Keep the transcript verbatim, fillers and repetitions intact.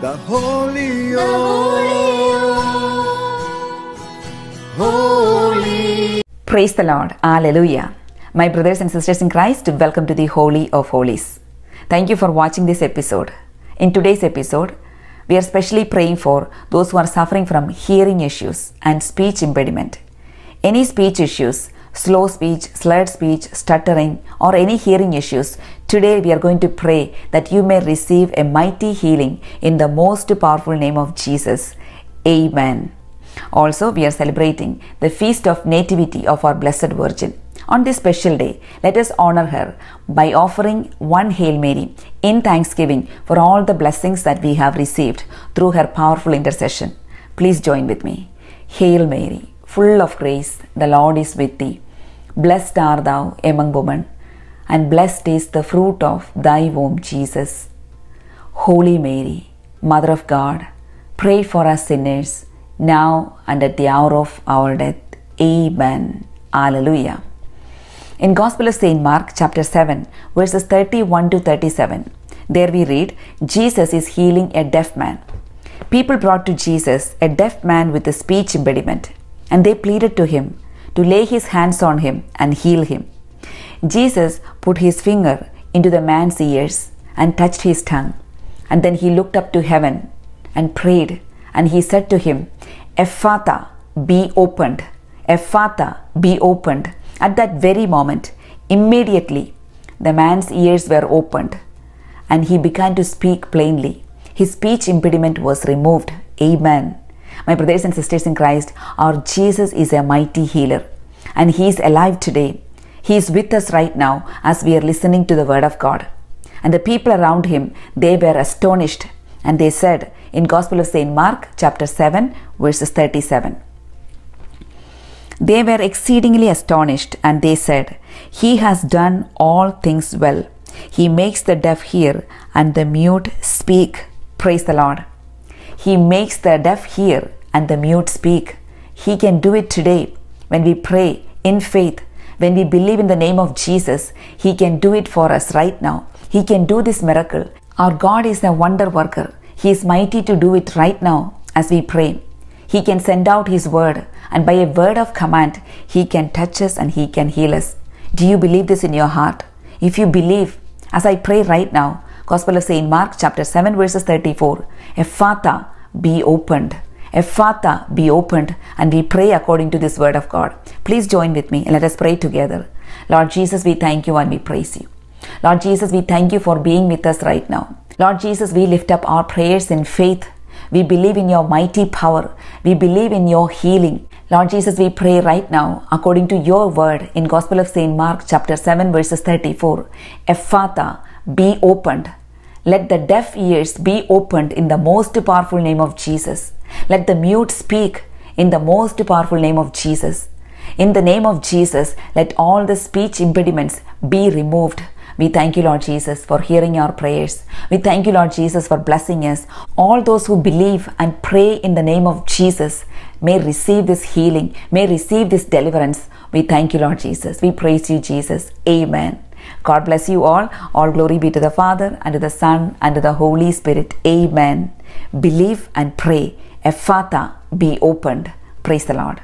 the Holy of Holies. Praise the Lord. Alleluia. My brothers and sisters in Christ, welcome to the Holy of Holies. Thank you for watching this episode. In today's episode, we are specially praying for those who are suffering from hearing issues and speech impediment. Any speech issues, slow speech, slurred speech, stuttering, or any hearing issues, today we are going to pray that you may receive a mighty healing in the most powerful name of Jesus. Amen. Also, we are celebrating the Feast of Nativity of our Blessed Virgin. On this special day, let us honor her by offering one Hail Mary in thanksgiving for all the blessings that we have received through her powerful intercession. Please join with me. Hail Mary, full of grace, the Lord is with thee. Blessed art thou among women, and blessed is the fruit of thy womb, Jesus. Holy Mary, Mother of God, pray for us sinners, now and at the hour of our death. Amen. Alleluia. In Gospel of Saint Mark, chapter seven, verses thirty-one to thirty-seven, there we read, Jesus is healing a deaf man. People brought to Jesus a deaf man with a speech impediment, and they pleaded to him to lay his hands on him and heal him. Jesus put his finger into the man's ears and touched his tongue. And then he looked up to heaven and prayed. And he said to him, Ephphatha, be opened. Ephphatha, be opened. At that very moment, immediately, the man's ears were opened. And he began to speak plainly. His speech impediment was removed. Amen. My brothers and sisters in Christ, our Jesus is a mighty healer, and He is alive today. He is with us right now as we are listening to the Word of God. And the people around Him, they were astonished, and they said in Gospel of Saint Mark, chapter seven, verses thirty-seven. They were exceedingly astonished, and they said, He has done all things well. He makes the deaf hear and the mute speak. Praise the Lord. He makes the deaf hear and the mute speak. He can do it today. When we pray in faith, when we believe in the name of Jesus, He can do it for us right now. He can do this miracle. Our God is a wonder worker. He is mighty to do it right now as we pray. He can send out His word, and by a word of command, He can touch us and He can heal us. Do you believe this in your heart? If you believe, as I pray right now, Gospel of Saint Mark, chapter seven, verses thirty-four. Ephphatha, be opened. Ephphatha, be opened. And we pray according to this word of God. Please join with me and let us pray together. Lord Jesus, we thank you and we praise you. Lord Jesus, we thank you for being with us right now. Lord Jesus, we lift up our prayers in faith. We believe in your mighty power. We believe in your healing. Lord Jesus, we pray right now according to your word in Gospel of Saint Mark, chapter seven, verses thirty-four. Ephphatha, be opened. Let the deaf ears be opened in the most powerful name of Jesus. Let the mute speak in the most powerful name of Jesus. In the name of Jesus, let all the speech impediments be removed. We thank you, Lord Jesus, for hearing our prayers. We thank you, Lord Jesus, for blessing us. All those who believe and pray in the name of Jesus may receive this healing, may receive this deliverance. We thank you, Lord Jesus. We praise you, Jesus. Amen. God bless you all. All glory be to the Father, and to the Son, and to the Holy Spirit. Amen. Believe and pray. Ephphatha, be opened. Praise the Lord.